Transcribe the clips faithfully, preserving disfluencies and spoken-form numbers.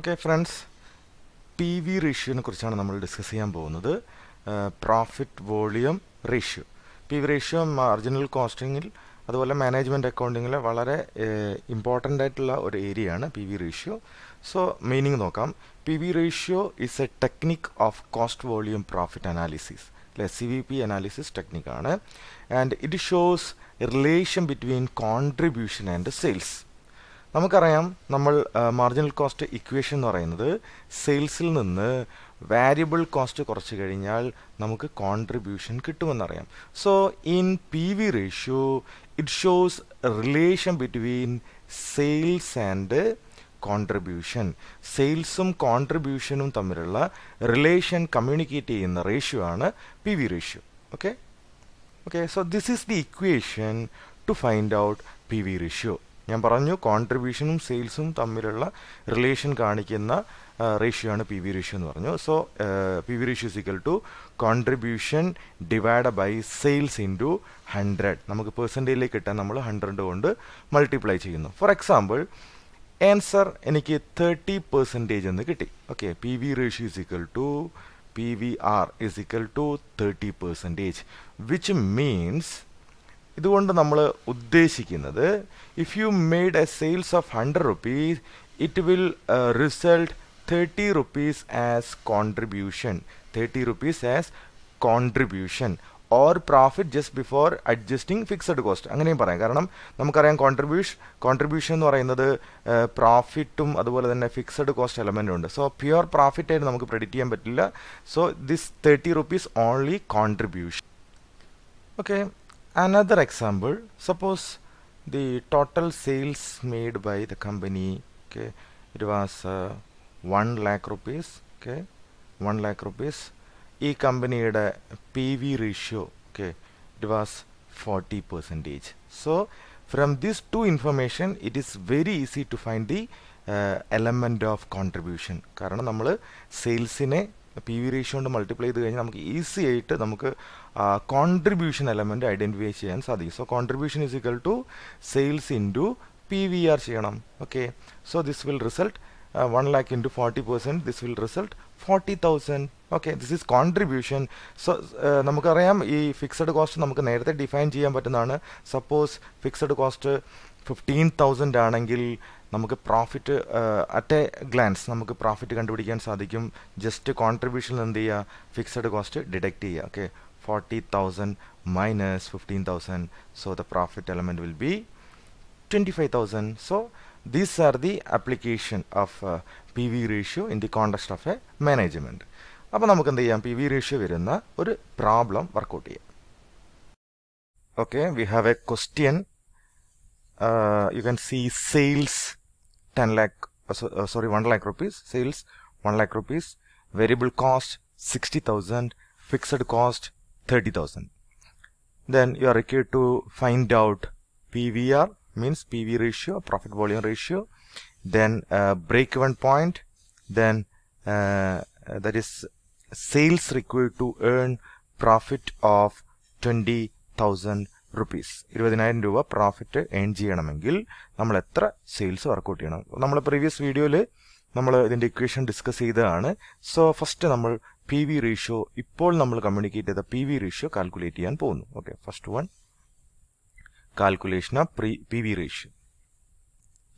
Okay friends, P V ratio കുറിച്ചാണ് നമ്മൾ discuss ചെയ്യാൻ പോകുന്നത്. Profit volume ratio. P V ratio marginal costingil അതുപോലെ management accountingile വളരെ important ആയിട്ടുള്ള ഒരു ഏരിയ ആണ് P V ratio. So meaning നോക്കാം. P V ratio is a technique of cost volume profit analysis. Like C V P analysis technique ആണ്, and it shows a relation between contribution and sales. നമുക്കറിയാം നമ്മൾ marginal cost equation എന്ന് പറയുന്നത് സെയിൽസിൽ നിന്ന് variable cost കുറച്ച് കഴിഞ്ഞാൽ നമുക്ക് contribution കിട്ടുമെന്നറിയാം. So in P V ratio it shows relation between sales and contribution. സെയിൽസും കോൺട്രിബ്യൂഷനും തമ്മിലുള്ള റിലേഷൻ കമ്മ്യൂണിക്കേറ്റ് ചെയ്യുന്ന റേഷ്യോ ആണ് P V ratio. Okay okay so this is the equation to find out P V ratio. ഞാൻ പറഞ്ഞു കോൺട്രിബ്യൂഷനും സെയിൽസും തമ്മിലുള്ള relation കാണിക്കുന്ന ratio ആണ് പി വി റേഷ്യോ എന്ന് പറഞ്ഞു. So P V ratio equal to contribution divide by sales in to ഹൺഡ്രഡ്. നമുക്ക് പെർസെൻറ്റേജിലേക്ക് കിട്ടാൻ നമ്മൾ ഹൺഡ്രഡ് കൊണ്ട് മൾട്ടിപ്ലൈ ചെയ്യുന്നു. ഫോർ എക്സാമ്പിൾ ആൻസർ എനിക്ക് തേർട്ടി പെർസെൻറ്റേജ് എന്ന് കിട്ടി. Okay P V ratio equal to P V R is equal to thirty percentage which means ഇതുകൊണ്ട് നമ്മൾ ഉദ്ദേശിക്കുന്നത് if you made a sales of hundred rupees it will result thirty rupees as contribution thirty rupees as contribution or profit just before adjusting fixed cost അങ്ങനെയും പറയാം. കാരണം നമുക്കറിയാം contribution contribution എന്ന് പറയുന്നത് പ്രോഫിറ്റും അതുപോലെ തന്നെ ഫിക്സഡ് കോസ്റ്റ് എലമെൻറ്റും ഉണ്ട്. സോ പ്യുവർ പ്രോഫിറ്റ് ആയിട്ട് നമുക്ക് പ്രെഡിക്റ്റ് ചെയ്യാൻ പറ്റില്ല. So this thirty rupees only contribution. Okay another example, suppose the total sales made by the company, okay, it was uh, one lakh rupees, okay, one lakh rupees. E company had a P V ratio, okay, it was forty percentage. So from these two information it is very easy to find the uh, element of contribution. കാരണം നമ്മൾ സെയിൽസിനെ P V ratio കൊണ്ട് multiply ചെയ്ത് കഴിഞ്ഞാൽ നമുക്ക് easy ആയിട്ട് നമുക്ക് contribution element identify ചെയ്യാൻ സാധിക്കും. So contribution is equal to sales in to P V R ചെയ്യണം. Okay so this will result one lakh into forty percent this will result forty thousand. Okay this is contribution. So നമുക്കറിയാം ഈ fixed cost നമുക്ക് നേരത്തെ define ചെയ്യാൻ പറ്റുന്നതാണ്. Suppose fixed cost fifteen thousand ആണെങ്കിൽ നമുക്ക് profit at a glance നമുക്ക് profit കണ്ടുപിടിക്കാൻ സാധിക്കും. ജസ്റ്റ് കോൺട്രിബ്യൂഷൻ എന്ത് ചെയ്യുക, ഫിക്സഡ് കോസ്റ്റ് ഡിഡക്റ്റ് ചെയ്യുക. Okay forty thousand minus fifteen thousand so the profit element will be twenty five thousand. So these are the application of P V ratio in the context of a management. അപ്പോൾ നമുക്ക് എന്ത് ചെയ്യാം, P V ratio വരുന്ന ഒരു problem work out ചെയ്യാം. Okay we have a question. Uh, you can see sales ten lakh uh, so, uh, sorry one lakh rupees, sales one lakh rupees, variable cost sixty thousand, fixed cost thirty thousand. Then you are required to find out P V R, means P V ratio, profit volume ratio, then uh, break even point, then uh, that is sales required to earn profit of twenty thousand rupees. ഇരുപതിനായിരം രൂപ profit earn ചെയ്യണമെങ്കിൽ നമ്മൾ എത്ര sales workout ചെയ്യണം? നമ്മൾ previous വീഡിയോയിൽ നമ്മൾ ഇതിൻ്റെ ഇക്വേഷൻ ഡിസ്കസ് ചെയ്തതാണ്. സോ ഫസ്റ്റ് നമ്മൾ പി വി റേഷ്യോ, ഇപ്പോൾ നമ്മൾ കമ്മ്യൂണിക്കേറ്റ് ചെയ്ത പി വി റേഷ്യോ കാൽക്കുലേറ്റ് ചെയ്യാൻ പോകുന്നു. Okay first one calculation of pre P V ratio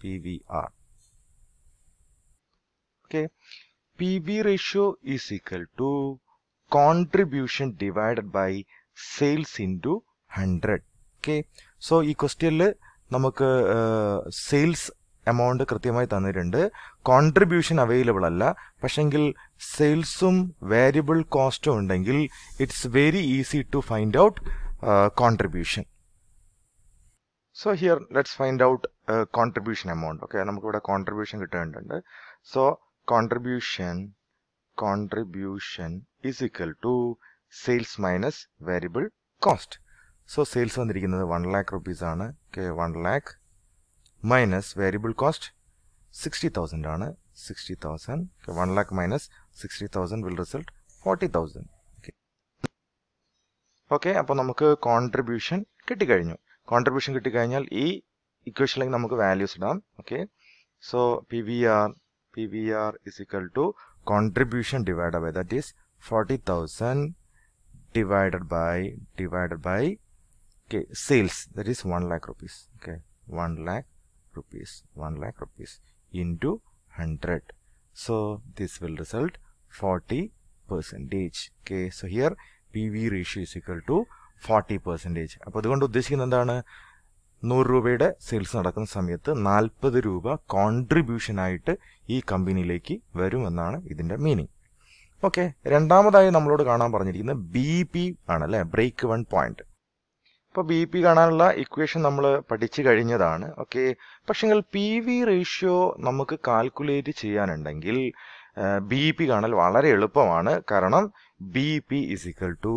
P V R. Okay P V ratio is equal to contribution divided by sales in to hundred. Okay so ഈ ക്വസ്റ്റ്യനിൽ നമുക്ക് sales amount കൃത്യമായി തന്നിട്ടുണ്ട്. Contribution available അല്ല, പക്ഷെങ്കിൽ സെയിൽസും variable കോസ്റ്റും ഉണ്ടെങ്കിൽ it's very easy to find out contribution. So here let's find out contribution amount. Okay നമുക്കിവിടെ കോൺട്രിബ്യൂഷൻ കിട്ടേണ്ടതുണ്ട്. So contribution contribution is equal to sales minus variable cost. So sales വന്നിരിക്കുന്നത് one lakh റുപ്പീസാണ്. Okay one lakh minus variable cost sixty thousand ആണ്, sixty thousand. Okay one lakh minus sixty thousand will result forty thousand. Okay okay അപ്പോൾ നമുക്ക് contribution കിട്ടിക്കഴിഞ്ഞു. Contribution കിട്ടിക്കഴിഞ്ഞാൽ ഈ ഇക്വേഷനിലേക്ക് നമുക്ക് values ഇടാം. Okay so P V R P B R is equal to contribution divided by, that is forty thousand divided by divided by okay, sales, that is one lakh rupees. Okay, one lakh rupees, one lakh rupees into one hundred. So this will result forty percentage. Okay, so here P V ratio is equal to forty percentage. Appo idukondu udheshikkunna endana നൂറ് രൂപയുടെ sales നടക്കുന്ന സമയത്ത് നാൽപ്പത് രൂപ contribution ആയിട്ട് ഈ കമ്പനിയിലേക്ക് വരുമെന്നാണ് ഇതിന്റെ മീനിങ്. ഓക്കെ, രണ്ടാമതായി നമ്മളോട് കാണാൻ പറഞ്ഞിരിക്കുന്ന ബി പി ആണ് അല്ലേ, ബ്രേക്ക് വൺ പോയിന്റ്. അപ്പോൾ ബി പി കാണാനുള്ള ഇക്വേഷൻ നമ്മൾ പഠിച്ചു കഴിഞ്ഞതാണ്. ഓക്കെ, പക്ഷെങ്കിൽ പി വി റേഷ്യോ നമുക്ക് കാൽക്കുലേറ്റ് ചെയ്യാനുണ്ടെങ്കിൽ ബി പി കാണാൻ വളരെ എളുപ്പമാണ്. കാരണം B P is equal to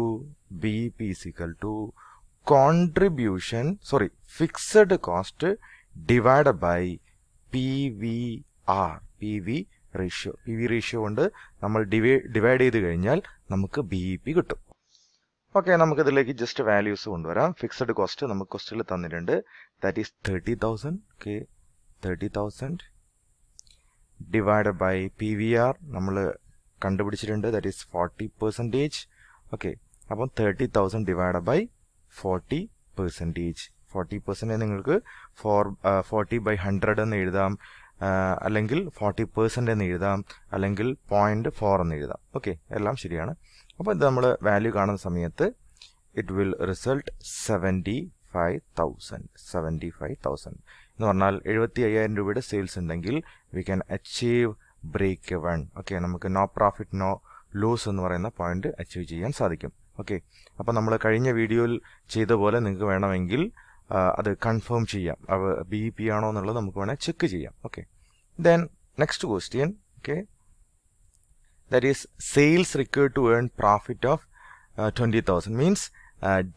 B P is equal to contribution, sorry, fixed cost divided by P V R, P V ratio. P V ratio കൊണ്ട് നമ്മൾ divide ചെയ്ത് കഴിഞ്ഞാൽ നമുക്ക് B E P കിട്ടും. ഓക്കെ, നമുക്ക് ഇതിലേക്ക് ജസ്റ്റ് വാല്യൂസ് കൊണ്ടുവരാം. Fixed cost നമുക്ക് ക്വസ്റ്റിൽ തന്നിട്ടുണ്ട്. That is thirty thousand okay thirty thousand divide by P V R നമ്മൾ കണ്ടുപിടിച്ചിട്ടുണ്ട്. That is forty percentage. Okay, അപ്പം thirty thousand divide by forty percentage. Forty percentage നിങ്ങൾക്ക് ഫോർ ഫോർട്ടി ബൈ ഹൺഡ്രഡ് എന്ന് എഴുതാം, അല്ലെങ്കിൽ ഫോർട്ടി പെർസെൻറ്റ് എന്ന് എഴുതാം, അല്ലെങ്കിൽ പോയിൻറ്റ് ഫോർ എന്ന് എഴുതാം. ഓക്കെ, എല്ലാം ശരിയാണ്. അപ്പോൾ ഇത് നമ്മൾ വാല്യൂ കാണുന്ന സമയത്ത് it will result seventy five thousand seventy five thousand എന്ന് പറഞ്ഞാൽ എഴുപത്തി അയ്യായിരം രൂപയുടെ സെയിൽസ് ഉണ്ടെങ്കിൽ we can achieve break even. Okay, നമുക്ക് നോ പ്രോഫിറ്റ് നോ ലോസ് എന്ന് പറയുന്ന പോയിൻറ്റ് അച്ചീവ് ചെയ്യാൻ സാധിക്കും. ഓക്കെ, അപ്പോൾ നമ്മൾ കഴിഞ്ഞ വീഡിയോയിൽ ചെയ്ത പോലെ നിങ്ങൾക്ക് വേണമെങ്കിൽ അത് കൺഫേം ചെയ്യാം. അവ ബി പി ആണോ എന്നുള്ളത് നമുക്ക് വേണമെങ്കിൽ ചെക്ക് ചെയ്യാം. Okay, then next question. Okay, that is sales required to earn profit of twenty thousand means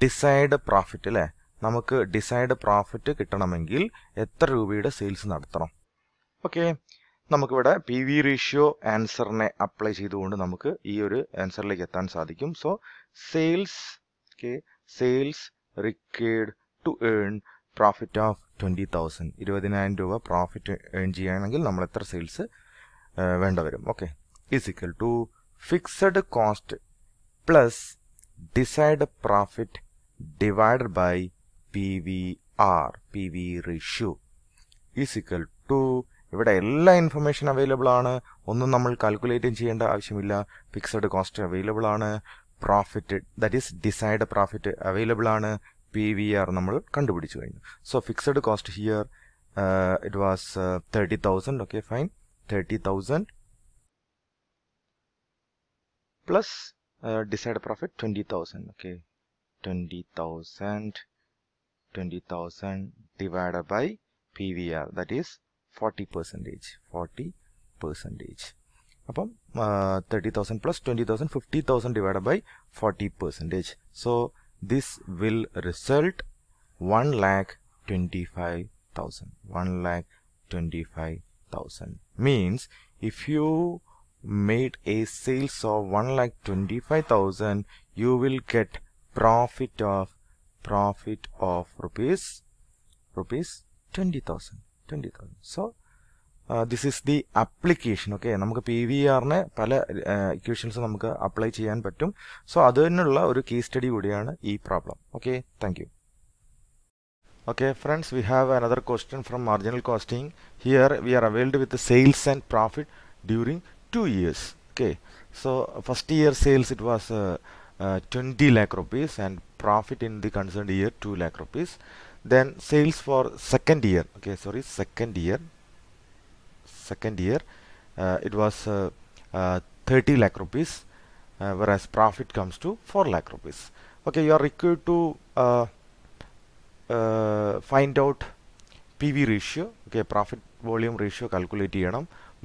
desired profit അല്ലേ. നമുക്ക് ഡിസൈഡ് പ്രോഫിറ്റ് കിട്ടണമെങ്കിൽ എത്ര രൂപയുടെ സെയിൽസ് നടത്തണം? ഓക്കെ, നമുക്കിവിടെ പി വി റേഷ്യോ ആൻസറിനെ അപ്ലൈ ചെയ്തുകൊണ്ട് നമുക്ക് ഈ ഒരു ആൻസറിലേക്ക് എത്താൻ സാധിക്കും. So sales okay sales required to earn profit of twenty thousand ഇരുപതിനായിരം രൂപ പ്രോഫിറ്റ് ഏൺ ചെയ്യുകയാണെങ്കിൽ നമ്മൾ എത്ര സെയിൽസ് വേണ്ടവരും? Okay, is equal to fixed cost plus desired profit divided by P V R P V ratio is equal to. ഇവിടെ എല്ലാ information available ആണ്, ഒന്നും നമ്മൾ കാൽക്കുലേറ്റും ചെയ്യേണ്ട ആവശ്യമില്ല. ഫിക്സഡ് കോസ്റ്റ് അവൈലബിൾ ആണ്, profit that is desired profit available ആണ്, പി വി ആർ നമ്മൾ കണ്ടുപിടിച്ചു കഴിഞ്ഞു. So fixed cost here it was thirty thousand okay fine thirty thousand plus desired profit twenty thousand okay twenty thousand twenty thousand divide by P V R that is forty percentage, forty percentage. അപ്പം thirty thousand plus twenty thousand fifty thousand divide by forty percentage. So this will result one lakh twenty five thousand one lakh twenty five thousand means if you made a sales of one lakh twenty five thousand you will get profit of profit of rupees rupees twenty thousand twenty thousand. So uh, this is the application. Okay, namukku P V R ne pala equations namukku apply cheyan pattum. So adannulla oru case study kodiyana ee problem. Okay, thank you. Okay friends, we have another question from marginal costing. Here we are availed with the sales and profit during two years. Okay, so first year sales it was uh, uh, twenty lakh rupees and profit in the concerned year two lakh rupees. Then sales for second year, okay, sorry, second year, second year, uh, it was uh, uh, thirty lakh rupees, uh, whereas profit comes to four lakh rupees. Okay, you are required to uh, uh, find out P V ratio, okay, profit volume ratio calculate.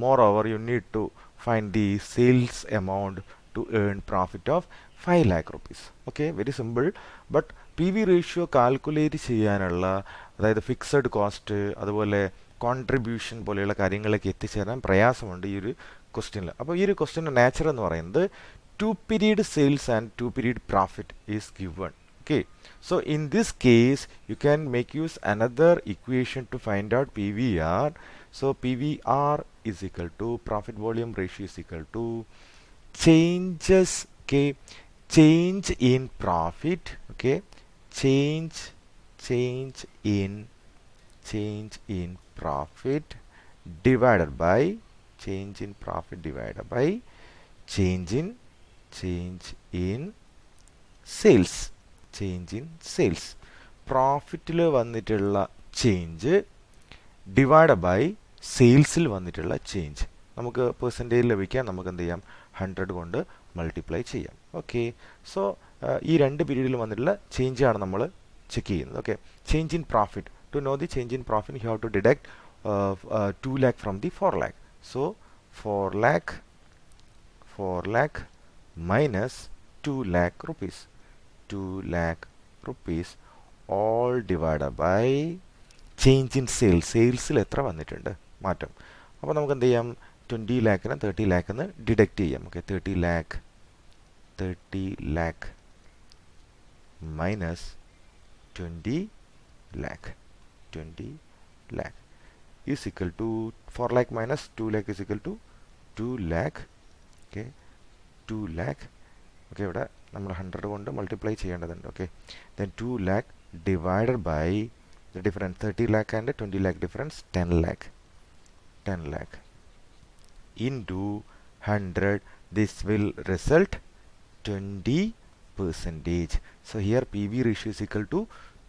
Moreover, you need to find the sales amount to earn profit of five lakh rupees. Okay, very simple, but P V ratio calculate ചെയ്യാനുള്ള, അതായത് fixed cost അതുപോലെ contribution പോലെയുള്ള കാര്യങ്ങളൊക്കെ എത്തിച്ചേരാൻ പ്രയാസമുണ്ട് ഈ ഒരു ക്വസ്റ്റ്യനിൽ. അപ്പോൾ ഈ ഒരു ക്വസ്റ്റ്യൻ്റെ നേച്ചർ എന്ന് പറയുന്നത് two period sales and two period profit is given. Okay, so in this case you can make use another equation to find out P V R. So P V R is equal to profit volume ratio is equal to changes, okay, change in profit, okay, change change in change in profit divided by change in profit divided by change in change in sales, change in sales, profit il vannittulla change divided by sales il vannittulla change. നമുക്ക് percentage ലഭിക്കാൻ നമുക്ക് എന്ത് ചെയ്യാം, hundred കൊണ്ട് multiply ചെയ്യാം. Okay, so ഈ രണ്ട് പീരീഡിൽ വന്നിട്ടുള്ള ചേഞ്ച് ആണ് നമ്മൾ ചെക്ക് ചെയ്യുന്നത്. Okay, change in profit, to know the change in profit you have to deduct two lakh from the four lakh. So four lakh minus two lakh rupees, two lakh rupees all divided by change in sales, sales il etra vannittunde maatam. Appo namukku endu cheyam, twenty lakh na thirty lakh nu deduct cheyam. Okay, thirty lakh minus twenty lakh, twenty lakh is equal to four lakh minus two lakh is equal to two lakh. Okay, two lakh, okay, ivda നമ്മൾ hundred കൊണ്ട് multiply ചെയ്യേണ്ടതുണ്ട്. Okay, then two lakh divided by the difference thirty lakh and twenty lakh difference ten lakh ten lakh in to hundred this will result twenty percentage. So here P V ratio is equal to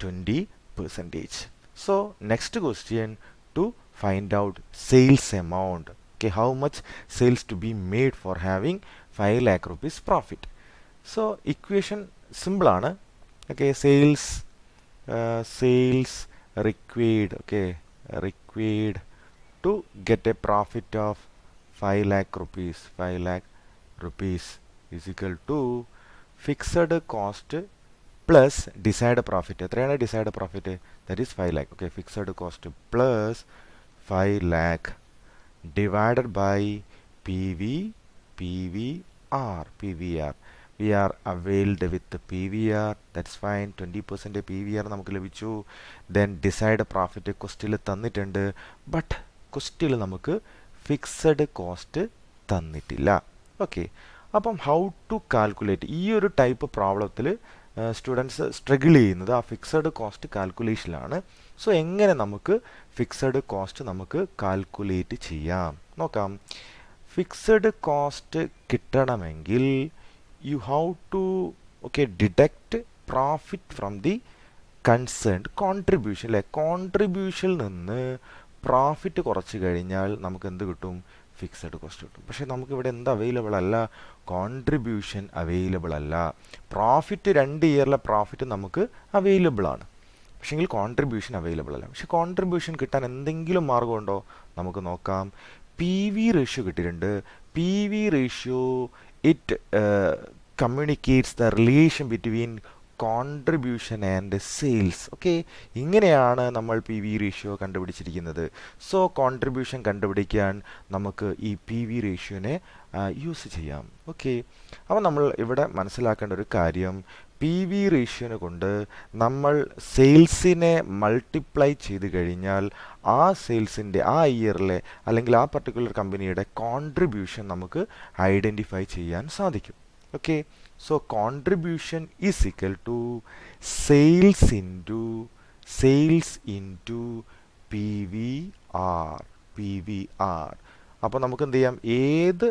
twenty percentage. So next question to find out sales amount. Okay, how much sales to be made for having five lakh rupees profit. So equation simple ആണ്. Okay, sales uh, sales required, okay, required to get a profit of five lakh rupees, five lakh rupees is equal to fixed cost plus desired profit. എത്രയാണ് desired profit? That is five lakh. Okay, fixed cost plus five lakh divided by pv pvr pvr. We are availed with the P V R, that's fine. twenty percent P V R നമുക്ക് ലഭിച്ചു. Then desired profit കോസ്റ്റിൽ തന്നിട്ടുണ്ട്, but കോസ്റ്റിൽ നമുക്ക് fixed cost തന്നിട്ടില്ല. Okay, അപ്പം how to calculate. ഈ ഒരു type പ്രോബ്ലത്തിൽ students struggle ചെയ്യുന്നത് ആ ഫിക്സഡ് കോസ്റ്റ് കാൽക്കുലേഷനിലാണ്. സോ എങ്ങനെ നമുക്ക് ഫിക്സഡ് കോസ്റ്റ് നമുക്ക് കാൽക്കുലേറ്റ് ചെയ്യാം നോക്കാം. ഫിക്സഡ് കോസ്റ്റ് കിട്ടണമെങ്കിൽ you have to, okay, deduct profit from the concerned contribution. Like contribution നിന്ന് profit കുറച്ച് കഴിഞ്ഞാൽ നമുക്ക് എന്ത് കിട്ടും, ഫിക്സഡ് കോസ്റ്റ് കിട്ടും. പക്ഷേ നമുക്കിവിടെ എന്ത് അവൈലബിൾ അല്ല, കോൺട്രിബ്യൂഷൻ അവൈലബിൾ അല്ല. പ്രോഫിറ്റ് രണ്ട് ഇയറിലെ പ്രോഫിറ്റ് നമുക്ക് അവൈലബിൾ ആണ്, പക്ഷേങ്കിൽ കോൺട്രിബ്യൂഷൻ അവൈലബിൾ അല്ല. പക്ഷേ കോൺട്രിബ്യൂഷൻ കിട്ടാൻ എന്തെങ്കിലും മാർഗമുണ്ടോ, നമുക്ക് നോക്കാം. പി വി റേഷ്യോ കിട്ടിയിട്ടുണ്ട്. P V ratio it uh, communicates the relation between contribution and sales. Okay, ഇങ്ങനെയാണ് നമ്മൾ പി വി റേഷ്യോ കണ്ടുപിടിച്ചിരിക്കുന്നത്. സോ കോൺട്രിബ്യൂഷൻ കണ്ടുപിടിക്കാൻ നമുക്ക് ഈ പി വി റേഷ്യോനെ യൂസ് ചെയ്യാം. ഓക്കെ, അപ്പോൾ നമ്മൾ ഇവിടെ മനസ്സിലാക്കേണ്ട ഒരു കാര്യം, പി വി റേഷ്യോനെ കൊണ്ട് നമ്മൾ സെയിൽസിനെ മൾട്ടിപ്ലൈ ചെയ്ത് കഴിഞ്ഞാൽ ആ സെയിൽസിൻ്റെ ആ ഇയറിലെ അല്ലെങ്കിൽ ആ പർട്ടിക്കുലർ കമ്പനിയുടെ കോൺട്രിബ്യൂഷൻ നമുക്ക് ഐഡൻറ്റിഫൈ ചെയ്യാൻ സാധിക്കും. Okay, so contribution is equal to sales in to sales in to P V R P V R. അപ്പോൾ നമുക്ക് എന്ത് ചെയ്യാം, ഏത്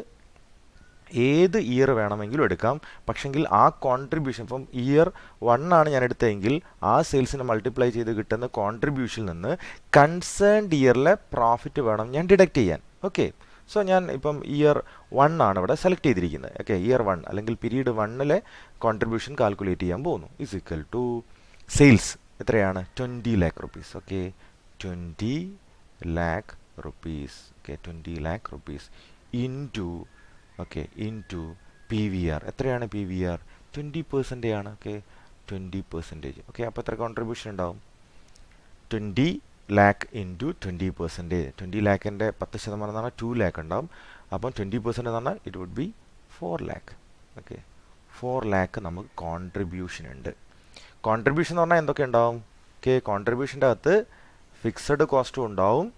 ഏത് ഇയർ വേണമെങ്കിലും എടുക്കാം. പക്ഷെങ്കിൽ ആ കോൺട്രിബ്യൂഷൻ, ഇപ്പം ഇയർ വൺ ആണ് ഞാൻ എടുത്തതെങ്കിൽ ആ സെയിൽസിനെ മൾട്ടിപ്ലൈ ചെയ്ത് കിട്ടുന്ന കോൺട്രിബ്യൂഷനിൽ നിന്ന് കൺസേൺഡ് ഇയറിലെ പ്രോഫിറ്റ് വേണം ഞാൻ ഡിഡക്റ്റ് ചെയ്യാൻ. ഓക്കെ, സോ ഞാൻ ഇപ്പം ഇയർ വൺ ആണ് ഇവിടെ സെലക്ട് ചെയ്തിരിക്കുന്നത്. ഓക്കെ, ഇയർ വൺ അല്ലെങ്കിൽ പീരീഡ് വണ്ണിലെ കോൺട്രിബ്യൂഷൻ കാൽക്കുലേറ്റ് ചെയ്യാൻ പോകുന്നു. ഇസ് ഈക്വൽ ടു സെയിൽസ് എത്രയാണ്, twenty lakh rupees. Okay, twenty lakh rupees, okay, twenty lakh rupees into, okay, into P V R. എത്രയാണ് P V R? Twenty percentage ആണ്. Okay, twenty percentage. Okay, അപ്പോൾ എത്ര contribution ഉണ്ടാവും, twenty lakh into twenty percentage. ട്വൻറ്റി ലാക്കിൻ്റെ പത്ത് ശതമാനം എന്ന് പറഞ്ഞാൽ ടു ലാക്ക് ഉണ്ടാവും. അപ്പം ട്വൻറ്റി പെർസെൻറ്റ് എന്ന് പറഞ്ഞാൽ it would be four lakh. Okay, four lakh നമുക്ക് കോൺട്രിബ്യൂഷൻ ഉണ്ട്. Contribution on the Kendam K contribution at the fixed cost to down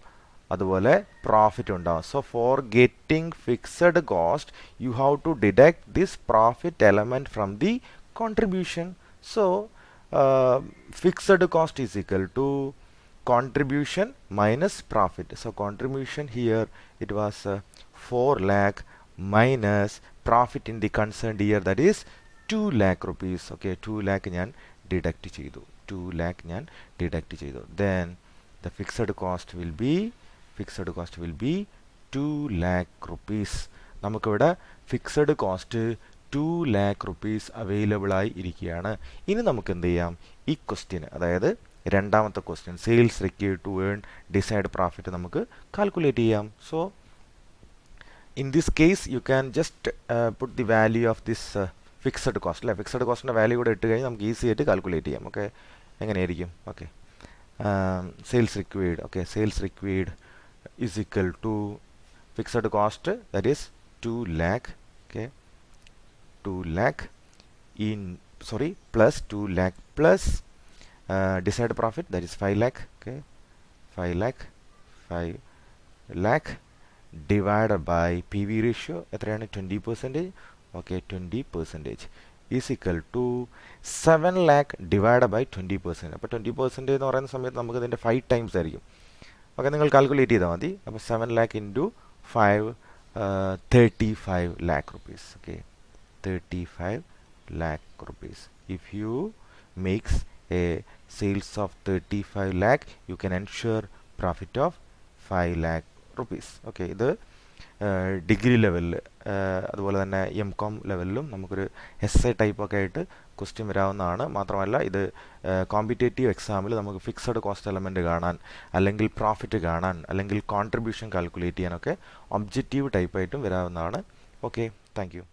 other profit on down. So for getting fixed cost, you have to deduct this profit element from the contribution. So uh, fixed cost is equal to contribution minus profit. So contribution here it was uh, four lakh minus profit in the concerned year, that is two lakh rupees. Okay, two lakh njan deduct cheyidu, two lakh njan deduct cheyidu. Then the fixed cost will be fixed cost will be two lakh rupees. Namakku ivda fixed cost two lakh rupees available ayi irikiyana. Ini namakku endu cheyyam ee question adayathu രണ്ടാമത്തെ question sales required to earn desired profit നമുക്ക് calculate ചെയ്യാം. So in this case you can just uh, put the value of this uh, fixed cost la fixed cost ന്റെ value കൂടി ഇട്ടു കഴിഞ്ഞാൽ നമുക്ക് easy ആയിട്ട് calculate ചെയ്യാം. ഓക്കേ, എങ്ങനെയായിരിക്കും? Okay, sales required. Okay, sales required is equal to fixed cost, that is two lakh. Okay, two lakh in sorry plus two lakh plus Uh, desired profit, that is five lakh. Okay, five lakh five lakh divided by P V ratio at twenty percent. Okay, twenty percent is equal to seven lakh divided by twenty percent. Appo twenty percent ennu parayna samayathu namakku adinte five times ariyum. Okay, ningal calculate edavadi. Appo seven lakh into five, uh, thirty-five lakh rupees. Okay, thirty-five lakh rupees. If you makes a sales of thirty-five lakh, you can ensure profit of five lakh rupees. Okay, the uh, degree level അതുപോലെ തന്നെ M com ലെവലിലും നമുക്കൊരു S A type ഒക്കെ ആയിട്ട് question വരാവുന്നതാണ്. മാത്രമല്ല ഇത് competitive എക്സാമിൽ നമുക്ക് fixed cost element കാണാൻ, അല്ലെങ്കിൽ പ്രോഫിറ്റ് കാണാൻ, അല്ലെങ്കിൽ കോൺട്രിബ്യൂഷൻ കാൽക്കുലേറ്റ് ചെയ്യാനൊക്കെ ഒബ്ജക്റ്റീവ് ടൈപ്പായിട്ടും വരാവുന്നതാണ്. Okay, thank U.